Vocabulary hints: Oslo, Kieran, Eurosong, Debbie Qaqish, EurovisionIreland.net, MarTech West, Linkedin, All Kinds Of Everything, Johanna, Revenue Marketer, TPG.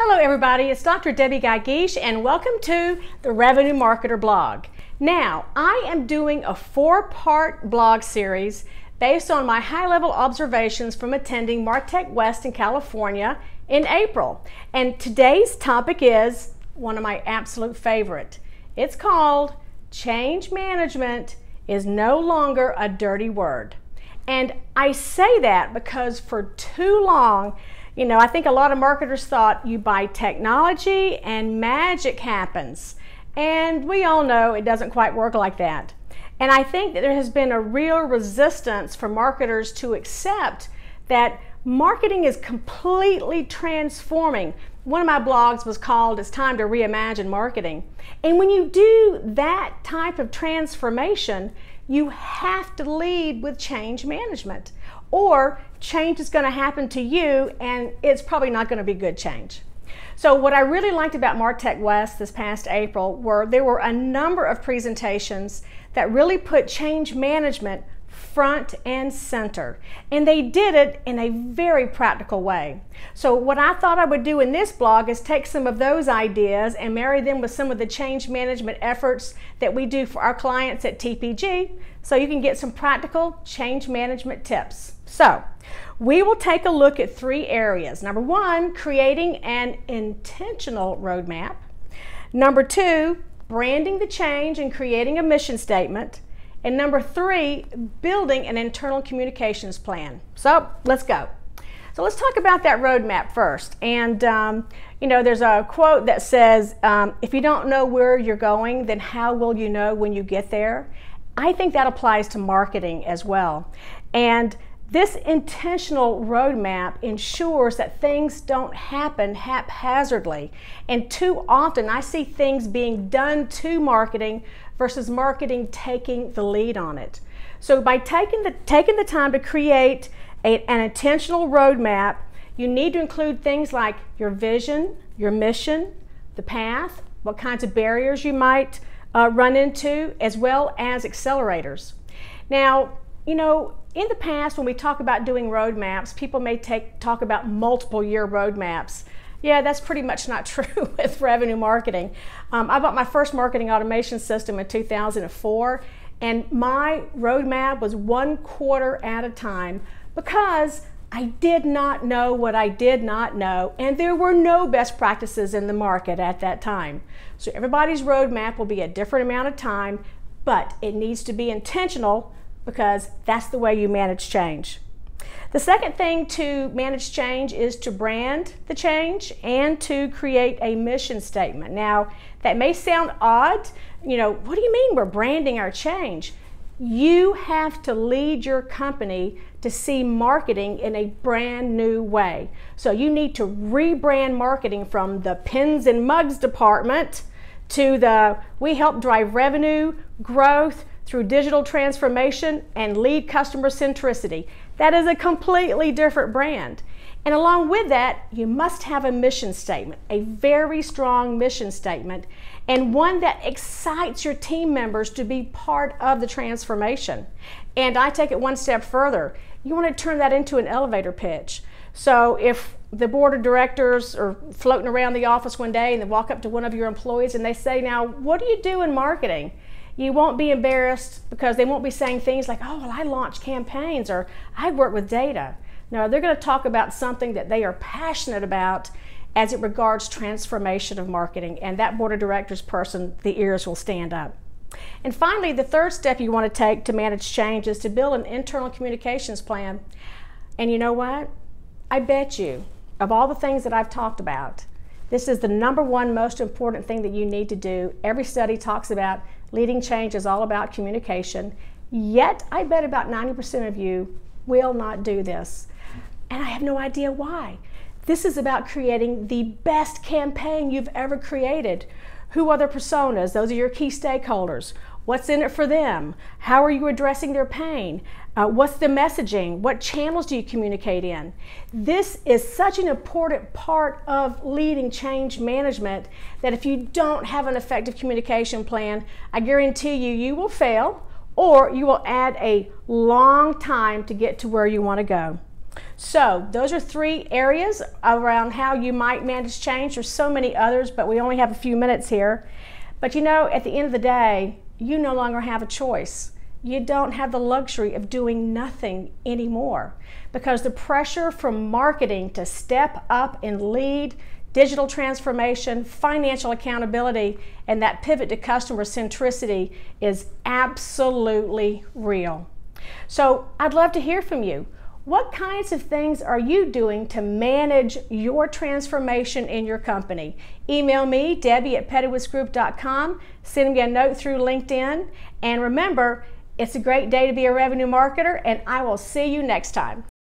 Hello everybody, it's Dr. Debbie Qaqish and welcome to the Revenue Marketer blog. Now, I am doing a four-part blog series based on my high-level observations from attending MarTech West in California in April. And today's topic is one of my absolute favorite. It's called Change Management is no longer a dirty word. And I say that because for too long, you know, I think a lot of marketers thought you buy technology and magic happens. And we all know it doesn't quite work like that. And I think that there has been a real resistance for marketers to accept that marketing is completely transforming. One of my blogs was called, "It's Time to Reimagine Marketing." And when you do that type of transformation, you have to lead with change management, or change is going to happen to you and it's probably not going to be good change. So what I really liked about MarTech West this past April were there were a number of presentations that really put change management front and center, and they did it in a very practical way. So what I thought I would do in this blog is take some of those ideas and marry them with some of the change management efforts that we do for our clients at TPG, so you can get some practical change management tips. So we will take a look at three areas. Number one, creating an intentional roadmap. Number two, branding the change and creating a mission statement. And number three, building an internal communications plan. So let's go. So let's talk about that roadmap first. And you know, there's a quote that says, if you don't know where you're going, then how will you know when you get there? I think that applies to marketing as well. And this intentional roadmap ensures that things don't happen haphazardly. And too often I see things being done to marketing versus marketing taking the lead on it. So by taking the time to create an intentional roadmap, you need to include things like your vision, your mission, the path, what kinds of barriers you might run into, as well as accelerators. Now, you know, in the past, when we talk about doing roadmaps, people may talk about multiple year roadmaps. Yeah, that's pretty much not true with revenue marketing. I bought my first marketing automation system in 2004, and my roadmap was 1 quarter at a time because I did not know what I did not know, and there were no best practices in the market at that time. So everybody's roadmap will be a different amount of time, but it needs to be intentional, because that's the way you manage change. The second thing to manage change is to brand the change and to create a mission statement. Now, that may sound odd. You know, what do you mean we're branding our change? You have to lead your company to see marketing in a brand new way. So you need to rebrand marketing from the pins and mugs department to the we help drive revenue, growth, through digital transformation and lead customer centricity. That is a completely different brand. And along with that, you must have a mission statement, a very strong mission statement, and one that excites your team members to be part of the transformation. And I take it one step further. You want to turn that into an elevator pitch. So if the board of directors are floating around the office one day and they walk up to one of your employees and they say, now, what do you do in marketing? You won't be embarrassed, because they won't be saying things like, oh, well, I launch campaigns, or I work with data. No, they're going to talk about something that they are passionate about as it regards transformation of marketing, and that board of directors person, the ears will stand up. And finally, the third step you want to take to manage change is to build an internal communications plan. And you know what? I bet you, of all the things that I've talked about, this is the number one most important thing that you need to do. Every study talks about leading change is all about communication, yet I bet about 90% of you will not do this. And I have no idea why. This is about creating the best campaign you've ever created. Who are their personas? Those are your key stakeholders. What's in it for them? How are you addressing their pain? What's the messaging? What channels do you communicate in? This is such an important part of leading change management that if you don't have an effective communication plan, I guarantee you, you will fail, or you will add a long time to get to where you want to go. So those are three areas around how you might manage change. There's so many others, but we only have a few minutes here. But you know, at the end of the day, you no longer have a choice. You don't have the luxury of doing nothing anymore, because the pressure from marketing to step up and lead digital transformation, financial accountability, and that pivot to customer centricity is absolutely real. So I'd love to hear from you. What kinds of things are you doing to manage your transformation in your company? Email me, Debbie@PedowitzGroup.com. Send me a note through LinkedIn. And remember, it's a great day to be a revenue marketer, and I will see you next time.